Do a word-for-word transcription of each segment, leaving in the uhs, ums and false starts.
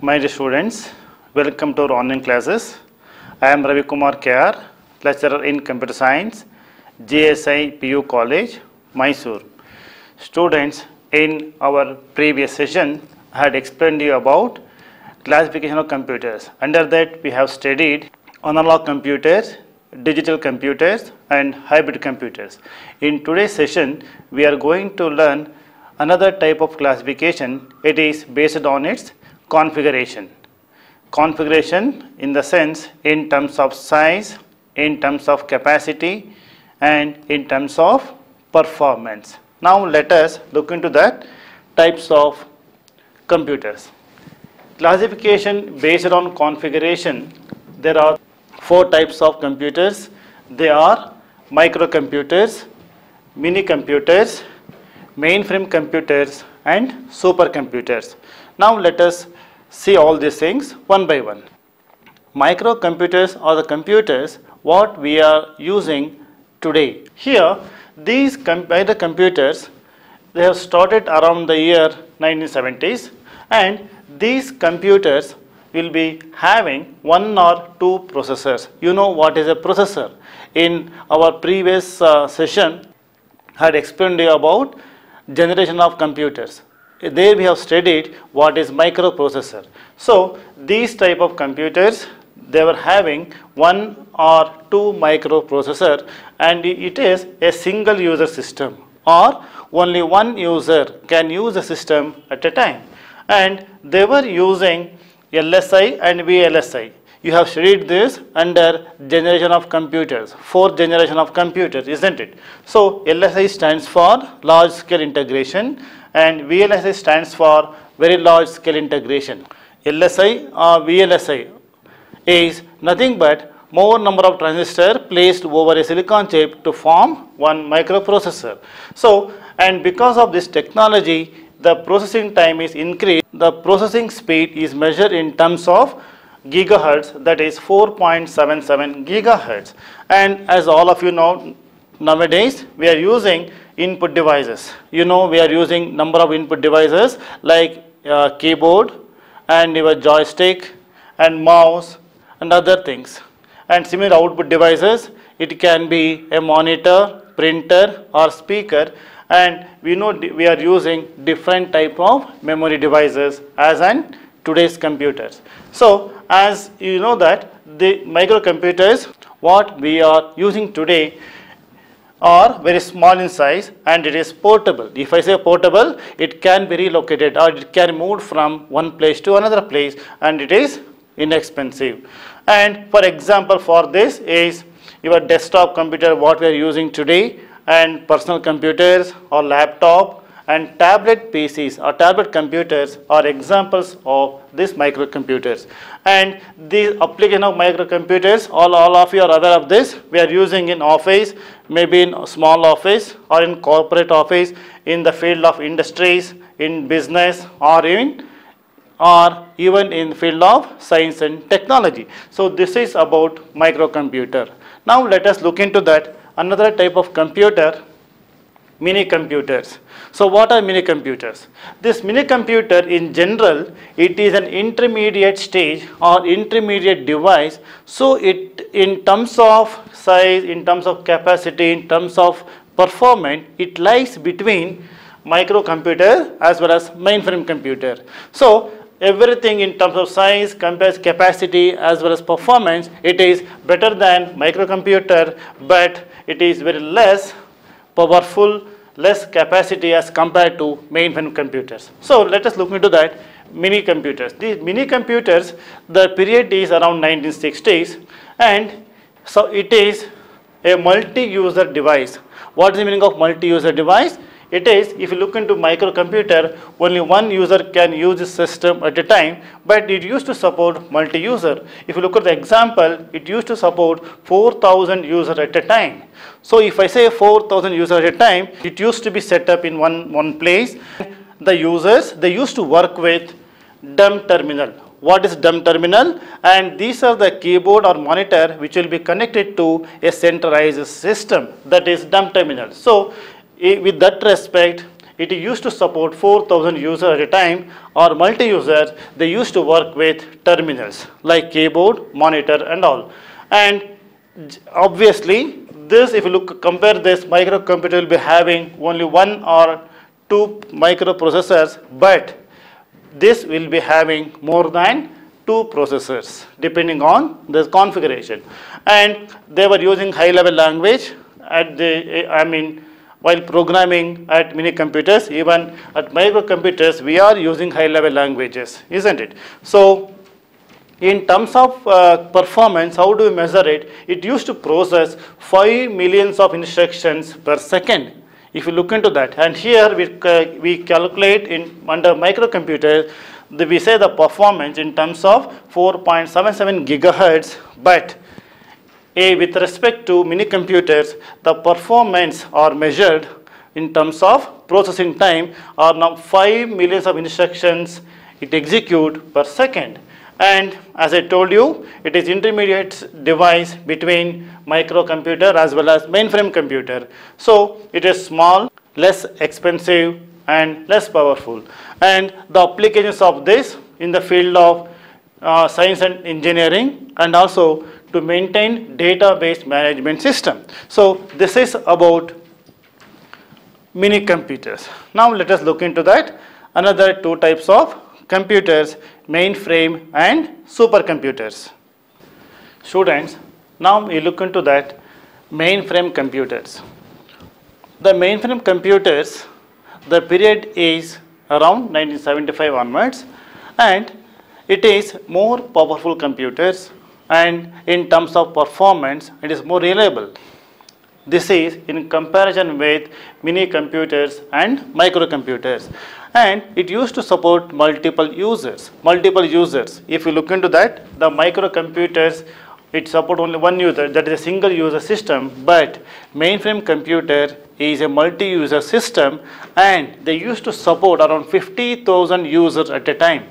My dear students, welcome to our online classes. I am Ravi Kumar K R, lecturer in Computer Science, G S I P U College, Mysuru. Students, in our previous session, I had explained to you about classification of computers. Under that, we have studied analog computers, digital computers, and hybrid computers. In today's session, we are going to learn another type of classification. It is based on its configuration. Configuration in the sense in terms of size, in terms of capacity, and in terms of performance. Now let us look into that types of computers. Classification based on configuration, there are four types of computers. They are microcomputers, mini computers, mainframe computers, and supercomputers. Now let us see all these things one by one. Microcomputers are the computers what we are using today. Here these computer computers, they have started around the year nineteen seventies, and these computers will be having one or two processors. You know what is a processor. In our previous uh, session, I had explained to you about generation of computers. There we have studied what is microprocessor. So these type of computers, they were having one or two microprocessor, and it is a single user system, or only one user can use a system at a time. And they were using L S I and V L S I. You have studied this under generation of computers, fourth generation of computers, isn't it? So L S I stands for large scale integration, and V L S I stands for very large scale integration. L S I or V L S I is nothing but more number of transistors placed over a silicon chip to form one microprocessor. So, and because of this technology, the processing time is increased. The processing speed is measured in terms of gigahertz, that is four point seven seven gigahertz. And as all of you know, nowadays we are using input devices. You know, we are using number of input devices like uh, keyboard and your joystick and mouse and other things, and similar output devices. It can be a monitor, printer, or speaker. And we know we are using different type of memory devices as in today's computers. So as you know that the microcomputers what we are using today are very small in size, and it is portable. If I say portable, it can be relocated or it can be moved from one place to another place, and it is inexpensive. And for example for this is your desktop computer what we are using today, and personal computers or laptop and tablet P Cs or tablet computers are examples of these microcomputers. And these application of microcomputers, all, all of you are aware of this. We are using in office, maybe in small office or in corporate office, in the field of industries, in business, or in or even in field of science and technology. So this is about microcomputer. Now let us look into that another type of computer, mini computers. So what are mini computers? This mini computer in general, it is an intermediate stage or intermediate device. So it, in terms of size, in terms of capacity, in terms of performance, it lies between microcomputer as well as mainframe computer. So everything in terms of size, capacity, as well as performance, it is better than microcomputer, but it is very less powerful, less capacity as compared to mainframe computers. So let us look into that mini computers. These mini computers, the period is around nineteen sixties, and so it is a multi-user device. What is the meaning of multi-user device? It is, if you look into microcomputer, only one user can use the system at a time, but it used to support multi-user. If you look at the example, it used to support four thousand users at a time. So if I say four thousand users at a time, it used to be set up in one, one place. The users, they used to work with dumb terminal. What is dumb terminal? And these are the keyboard or monitor which will be connected to a centralized system, that is dumb terminal. So with that respect, it used to support four thousand users at a time, or multi-users. They used to work with terminals like keyboard, monitor and all. And obviously this, if you look, compare this, microcomputer will be having only one or two microprocessors, but this will be having more than two processors depending on the configuration. And they were using high level language at the, I mean, while programming at mini computers, even at microcomputers, we are using high level languages, isn't it? So in terms of uh, performance, how do we measure it? It used to process five millions of instructions per second. If you look into that, and here we, uh, we calculate in under microcomputer, the, we say the performance in terms of four point seven seven gigahertz, but a, with respect to mini computers, the performance are measured in terms of processing time, or now five millions of instructions it execute per second. And as I told you, it is intermediate device between microcomputer as well as mainframe computer. So it is small, less expensive and less powerful. And the applications of this in the field of uh, science and engineering, and also to maintain database management system. So this is about mini computers. Now let us look into that. Another two types of computers: mainframe and supercomputers. Students, now we look into that mainframe computers. The mainframe computers, the period is around nineteen seventy-five onwards, and it is more powerful computers, and in terms of performance it is more reliable. This is in comparison with mini computers and microcomputers, and it used to support multiple users, multiple users. If you look into that, the microcomputers, it support only one user, that is a single user system, but mainframe computer is a multi-user system, and they used to support around fifty thousand users at a time.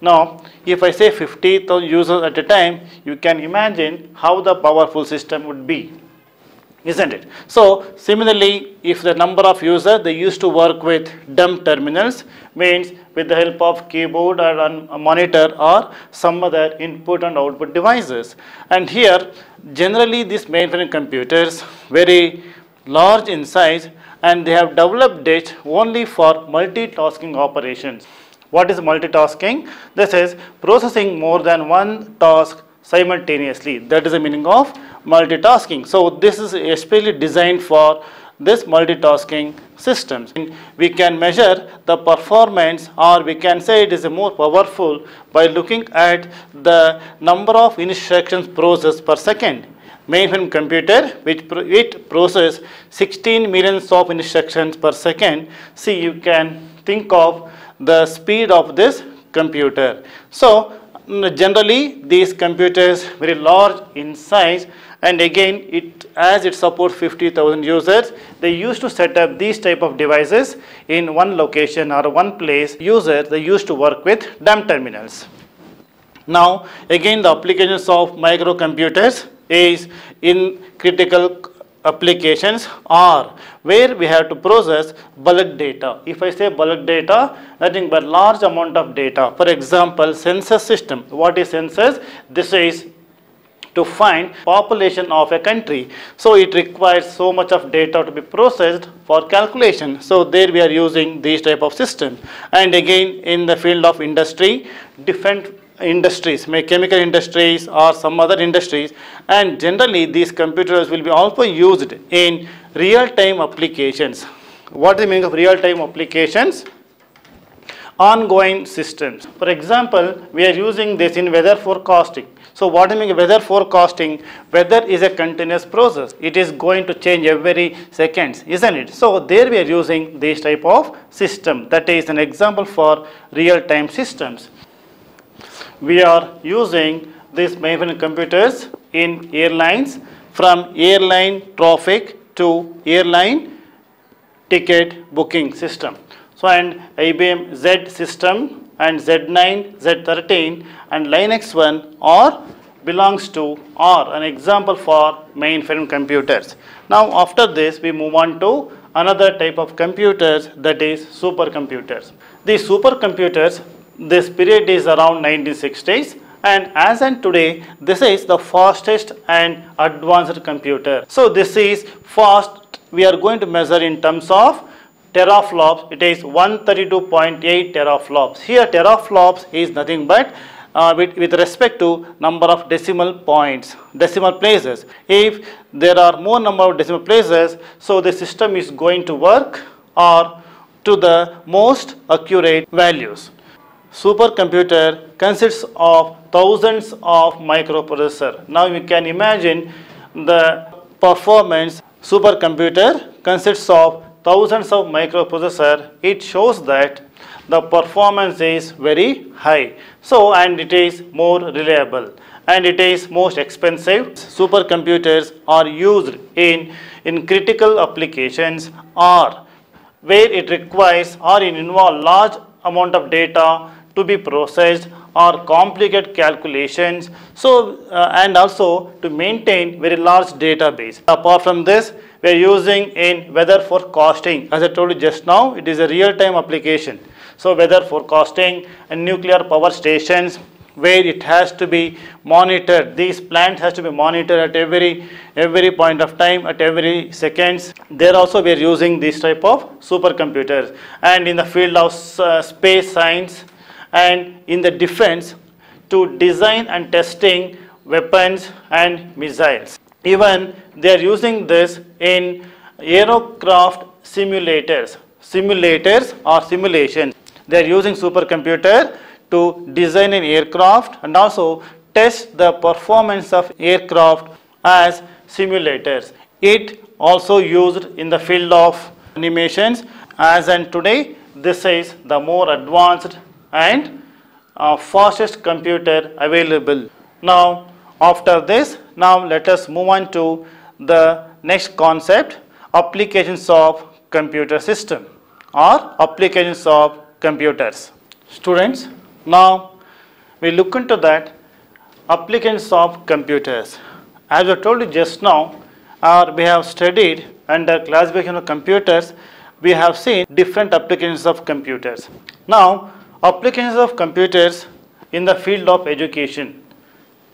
Now, if I say fifty thousand users at a time, you can imagine how the powerful system would be, isn't it? So similarly, if the number of users, they used to work with dumb terminals, means with the help of keyboard or a monitor or some other input and output devices. And here generally these mainframe computers very large in size, and they have developed it only for multitasking operations. What is multitasking? This is processing more than one task simultaneously. That is the meaning of multitasking. So this is especially designed for this multitasking systems. We can measure the performance, or we can say it is more powerful, by looking at the number of instructions processed per second. Mainframe computer, which pro it process sixteen millions of instructions per second. See, you can think of the speed of this computer. So generally these computers very large in size, and again it, as it supports fifty thousand users, they used to set up these type of devices in one location or one place. Users, they used to work with dumb terminals. Now again the applications of microcomputers is in critical applications, or where we have to process bulk data. If I say bulk data, nothing but large amount of data. For example, census system. What is census? This is to find population of a country. So it requires so much of data to be processed for calculation. So there we are using these type of systems. And again in the field of industry, different industries, may chemical industries or some other industries, and generally these computers will be also used in real-time applications. What is the meaning of real-time applications? Ongoing systems. For example, we are using this in weather forecasting. So what do you mean weather forecasting? Weather is a continuous process. It is going to change every seconds, isn't it? So there we are using this type of system. That is an example for real-time systems. We are using these mainframe computers in airlines, from airline traffic to airline ticket booking system. So, and I B M Z system and Z nine, Z thirteen and Linux one are belongs to, are an example for mainframe computers. Now after this we move on to another type of computers, that is supercomputers. These supercomputers, this period is around nineteen sixties, and as and today this is the fastest and advanced computer. So this is fast, we are going to measure in terms of teraflops. It is one thirty-two point eight teraflops. Here teraflops is nothing but uh, with, with respect to number of decimal points, decimal places. If there are more number of decimal places, so the system is going to work or to the most accurate values. Supercomputer consists of thousands of microprocessors. Now you can imagine the performance. Supercomputer consists of thousands of microprocessors. It shows that the performance is very high. So, and it is more reliable and it is most expensive. Supercomputers are used in, in critical applications or where it requires or it involves large amount of data to be processed or complicated calculations, so uh, and also to maintain very large database. Apart from this, we are using in weather forecasting. As I told you just now, it is a real-time application. So weather forecasting and nuclear power stations, where it has to be monitored, these plants has to be monitored at every every point of time, at every seconds. There also we are using this type of supercomputers. And in the field of uh, space science and in the defense, to design and testing weapons and missiles. Even they are using this in aircraft simulators simulators or simulations. They are using supercomputer to design an aircraft and also test the performance of aircraft as simulators. It also used in the field of animations. As and today, this is the more advanced and uh, fastest computer available. Now, after this, now let us move on to the next concept, applications of computer system or applications of computers. Students, now we look into that applications of computers. As I told you just now, or we have studied under classification of computers, we have seen different applications of computers. Now applications of computers in the field of education.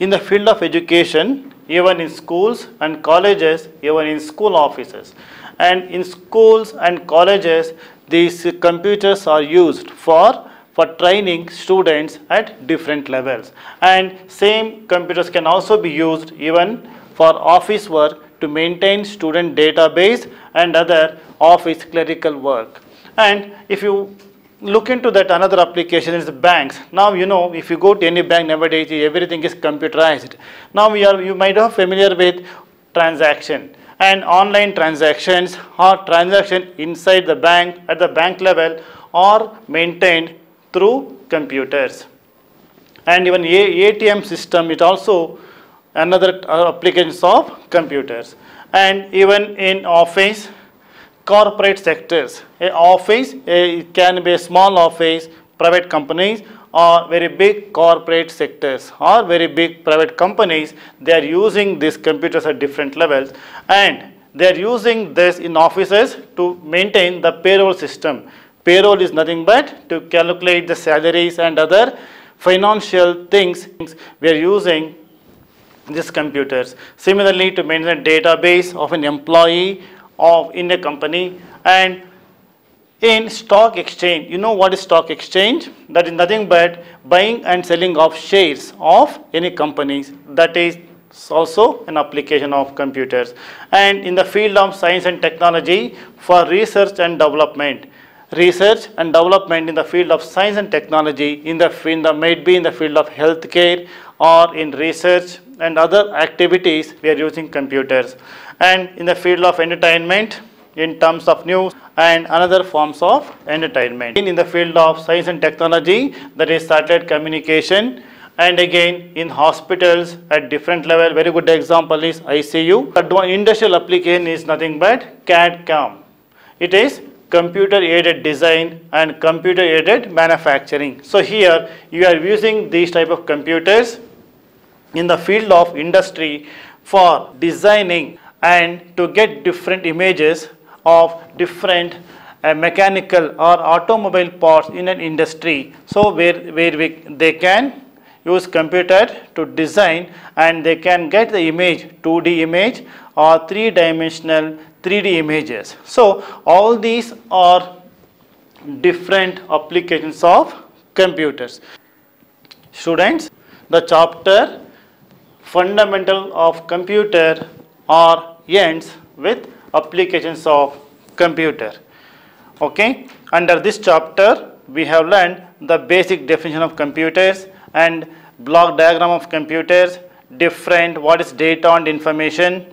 In the field of education, even in schools and colleges, even in school offices. And in schools and colleges, these computers are used for for training students at different levels, and same computers can also be used even for office work to maintain student database and other office clerical work. And if you look into that, another application is banks. Now you know, if you go to any bank nowadays, everything is computerized. Now we are, you might have familiar with transaction and online transactions or transaction inside the bank at the bank level or maintained through computers. And even A T M system is also another applications of computers. And even in office, corporate sectors, a office, a, it can be a small office, private companies, or very big corporate sectors or very big private companies, they are using these computers at different levels. And they are using this in offices to maintain the payroll system. Payroll is nothing but to calculate the salaries and other financial things. We are using these computers. Similarly, to maintain a database of an employee of in a company. And in stock exchange, you know what is stock exchange? That is nothing but buying and selling of shares of any companies. That is also an application of computers. And in the field of science and technology, for research and development. Research and development in the field of science and technology, in the in the might be in the field of healthcare or in research and other activities, we are using computers. And in the field of entertainment, in terms of news and another forms of entertainment. In, in the field of science and technology, that is satellite communication. And again in hospitals at different level, very good example is I C U. But one industrial application is nothing but C A D C A M. It is computer aided design and computer aided manufacturing. So here you are using these type of computers in the field of industry for designing and to get different images of different uh, mechanical or automobile parts in an industry. So where, where we, they can use computer to design, and they can get the image, two D image or three dimensional three D images. So all these are different applications of computers. Students, the chapter Fundamental of Computer or ends with Applications of Computer. Okay, under this chapter we have learned the basic definition of computers and block diagram of computers, different what is data and information,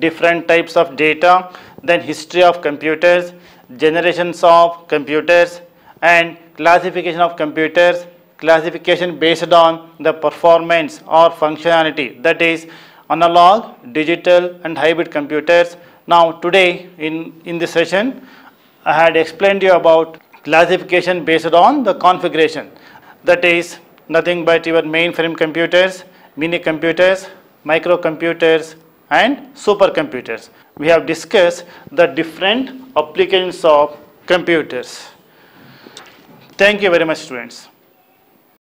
different types of data, then history of computers, generations of computers, and classification of computers, classification based on the performance or functionality, that is analog, digital and hybrid computers. Now today in, in this session I had explained to you about classification based on the configuration, that is nothing but your mainframe computers, mini computers, microcomputers and supercomputers. We have discussed the different applications of computers. Thank you very much, students.